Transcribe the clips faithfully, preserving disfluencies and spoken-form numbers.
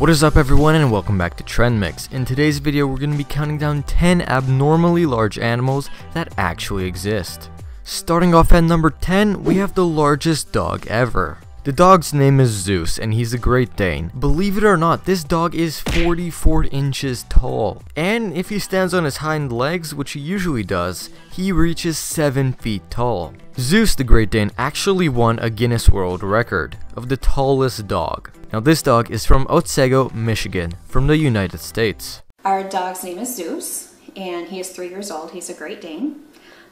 What is up everyone, and welcome back to Trend Mix. In today's video we're going to be counting down ten abnormally large animals that actually exist. Starting off at number ten, we have the largest dog ever. The dog's name is Zeus and he's a Great Dane. Believe it or not, this dog is forty-four inches tall. And if he stands on his hind legs, which he usually does, he reaches seven feet tall. Zeus the Great Dane actually won a Guinness World Record of the tallest dog. Now this dog is from Otsego, Michigan, from the United States. Our dog's name is Zeus and he is three years old. He's a Great Dane.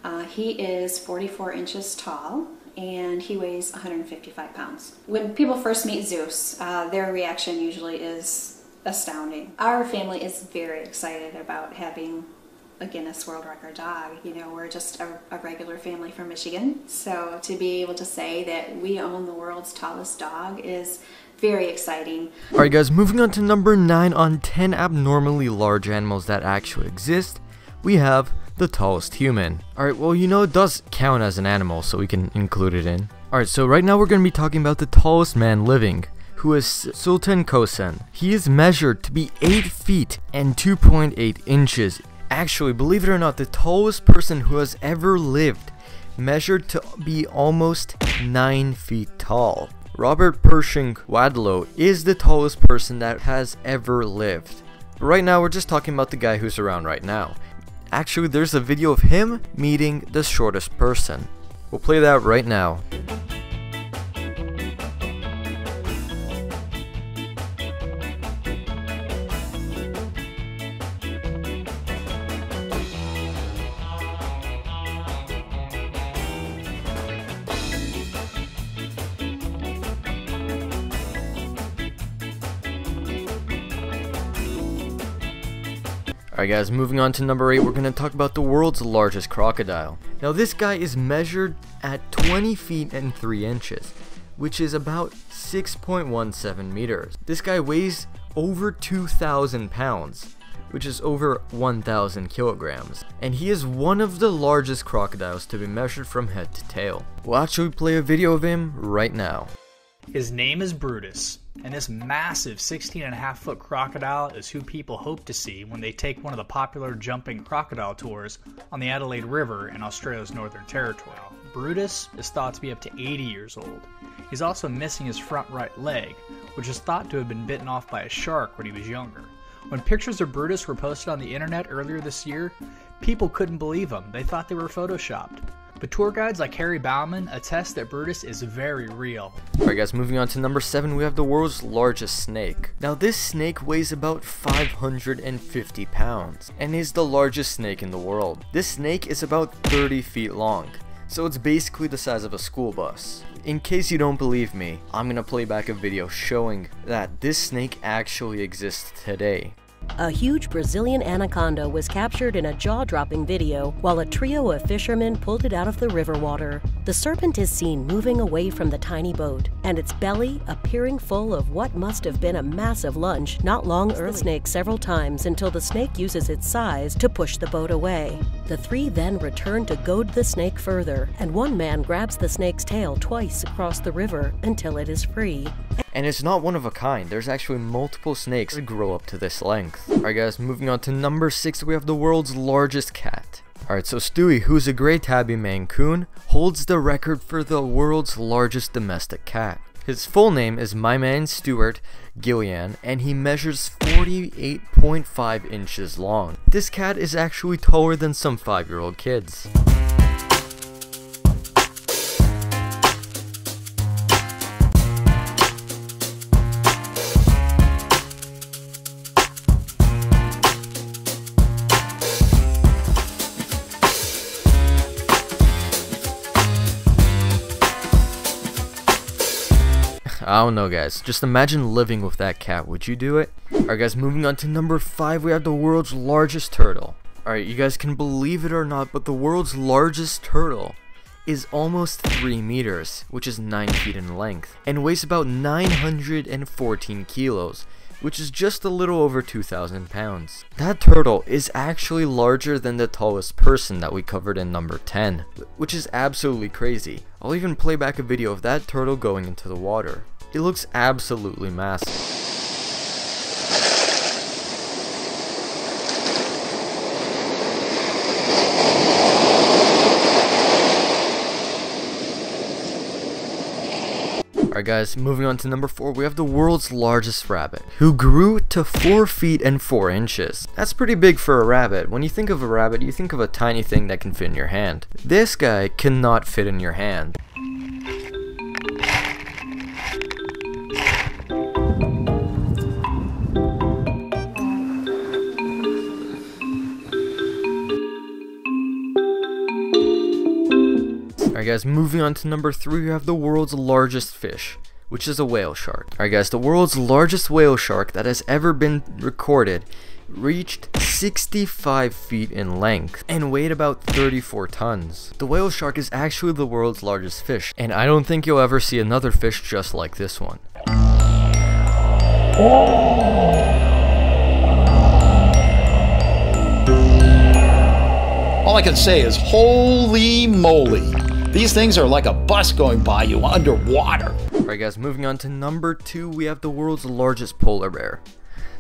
Uh, he is forty-four inches tall and he weighs one hundred fifty-five pounds. When people first meet Zeus, uh, their reaction usually is astounding. Our family is very excited about having a Guinness World Record dog. You know, we're just a, a regular family from Michigan, so to be able to say that we own the world's tallest dog is very exciting. Alright guys, moving on to number nine on ten abnormally large animals that actually exist, we have the tallest human. Alright, well, you know, it does count as an animal, so we can include it in. Alright, so right now we're going to be talking about the tallest man living, who is Sultan Kosen. He is measured to be eight feet and two point eight inches. Actually, believe it or not, the tallest person who has ever lived measured to be almost nine feet tall. Robert Pershing Wadlow is the tallest person that has ever lived. But right now, we're just talking about the guy who's around right now. Actually, there's a video of him meeting the shortest person. We'll play that right now. Alright guys, moving on to number eight, we're going to talk about the world's largest crocodile. Now this guy is measured at twenty feet and three inches, which is about six point one seven meters. This guy weighs over two thousand pounds, which is over one thousand kilograms. And he is one of the largest crocodiles to be measured from head to tail. We'll actually play a video of him right now. His name is Brutus, and this massive sixteen and a half foot crocodile is who people hope to see when they take one of the popular jumping crocodile tours on the Adelaide River in Australia's Northern Territory. Brutus is thought to be up to eighty years old. He's also missing his front right leg, which is thought to have been bitten off by a shark when he was younger. When pictures of Brutus were posted on the internet earlier this year, people couldn't believe them. They thought they were photoshopped. But tour guides like Harry Bauman attest that Brutus is very real. Alright guys, moving on to number seven, we have the world's largest snake. Now this snake weighs about five hundred fifty pounds and is the largest snake in the world. This snake is about thirty feet long, so it's basically the size of a school bus. In case you don't believe me, I'm going to play back a video showing that this snake actually exists today. A huge Brazilian anaconda was captured in a jaw-dropping video while a trio of fishermen pulled it out of the river water. The serpent is seen moving away from the tiny boat, and its belly appearing full of what must have been a massive lunch not long earlier. The snake several times until the snake uses its size to push the boat away. The three then return to goad the snake further, and one man grabs the snake's tail twice across the river until it is free. And it's not one of a kind, there's actually multiple snakes that grow up to this length. Alright guys, moving on to number six, we have the world's largest cat. Alright, so Stewie, who's a grey tabby Maine Coon, holds the record for the world's largest domestic cat. His full name is my man Stuart Gillian, and he measures forty-eight point five inches long. This cat is actually taller than some five-year-old kids. I don't know guys, just imagine living with that cat, would you do it? Alright guys, moving on to number five, we have the world's largest turtle. Alright, you guys can believe it or not, but the world's largest turtle is almost three meters, which is nine feet in length, and weighs about nine hundred fourteen kilos, which is just a little over two thousand pounds. That turtle is actually larger than the tallest person that we covered in number ten, which is absolutely crazy. I'll even play back a video of that turtle going into the water. It looks absolutely massive. Alright guys, moving on to number four, we have the world's largest rabbit, who grew to four feet and four inches. That's pretty big for a rabbit. When you think of a rabbit, you think of a tiny thing that can fit in your hand. This guy cannot fit in your hand. Alright guys, moving on to number three, we have the world's largest fish, which is a whale shark. Alright guys, the world's largest whale shark that has ever been recorded reached sixty-five feet in length and weighed about thirty-four tons. The whale shark is actually the world's largest fish, and I don't think you'll ever see another fish just like this one. All I can say is holy moly. These things are like a bus going by you underwater. Alright guys, moving on to number two, we have the world's largest polar bear.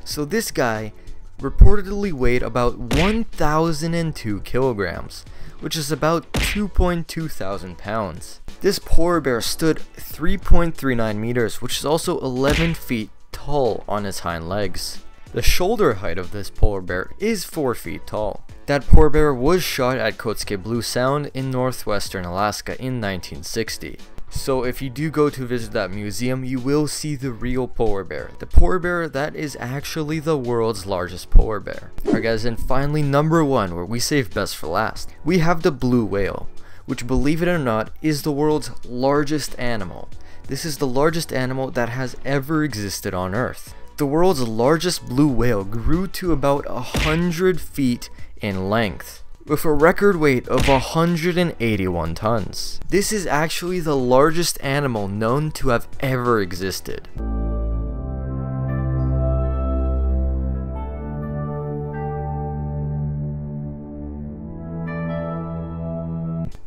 So this guy reportedly weighed about one thousand two kilograms, which is about two point two thousand pounds. This polar bear stood three point three nine meters, which is also eleven feet tall on his hind legs. The shoulder height of this polar bear is four feet tall. That polar bear was shot at Kotzebue Sound in northwestern Alaska in nineteen sixty. So if you do go to visit that museum, you will see the real polar bear. The polar bear that is actually the world's largest polar bear. Alright guys, and finally number one, where we save best for last, we have the blue whale, which, believe it or not, is the world's largest animal. This is the largest animal that has ever existed on Earth. The world's largest blue whale grew to about one hundred feet in length, with a record weight of one hundred eighty-one tons. This is actually the largest animal known to have ever existed.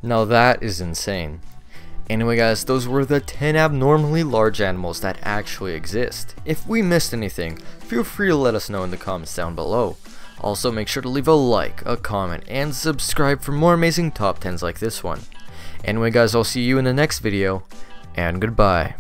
Now that is insane. Anyway guys, those were the ten abnormally large animals that actually exist. If we missed anything, feel free to let us know in the comments down below. Also, make sure to leave a like, a comment, and subscribe for more amazing top tens like this one. Anyway guys, I'll see you in the next video, and goodbye.